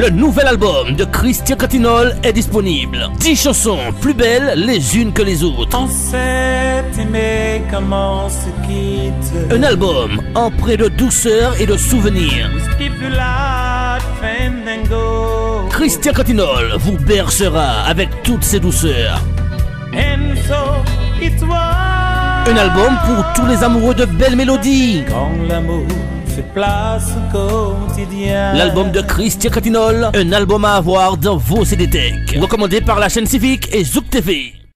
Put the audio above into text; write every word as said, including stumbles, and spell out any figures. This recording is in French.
Le nouvel album de Christian Cantinol est disponible. dix chansons plus belles les unes que les autres. On sait aimer comment on se quitte. Un album empreint de douceur et de souvenirs. Christian Cantinol vous bercera avec toutes ses douceurs. And so it was. Un album pour tous les amoureux de belles mélodies. Quand l'amour fait place au quotidien. L'album de Christian Cantinol, un album à avoir dans vos C D Tech. Recommandé par la chaîne Civique et Zouk T V.